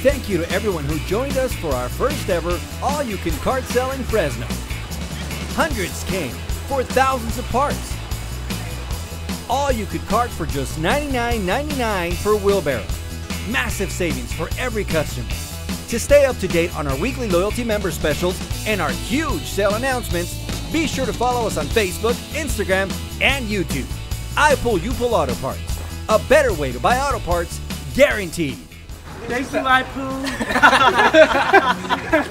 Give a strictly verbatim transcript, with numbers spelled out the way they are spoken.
Thank you to everyone who joined us for our first ever all-you-can cart sale in Fresno. Hundreds came for thousands of parts. All you could cart for just ninety-nine ninety-nine per wheelbarrow. Massive savings for every customer. To stay up to date on our weekly loyalty member specials and our huge sale announcements, be sure to follow us on Facebook, Instagram, and YouTube. I Pull, You Pull Auto Parts. A better way to buy auto parts, guaranteed. Thank you, I Pull.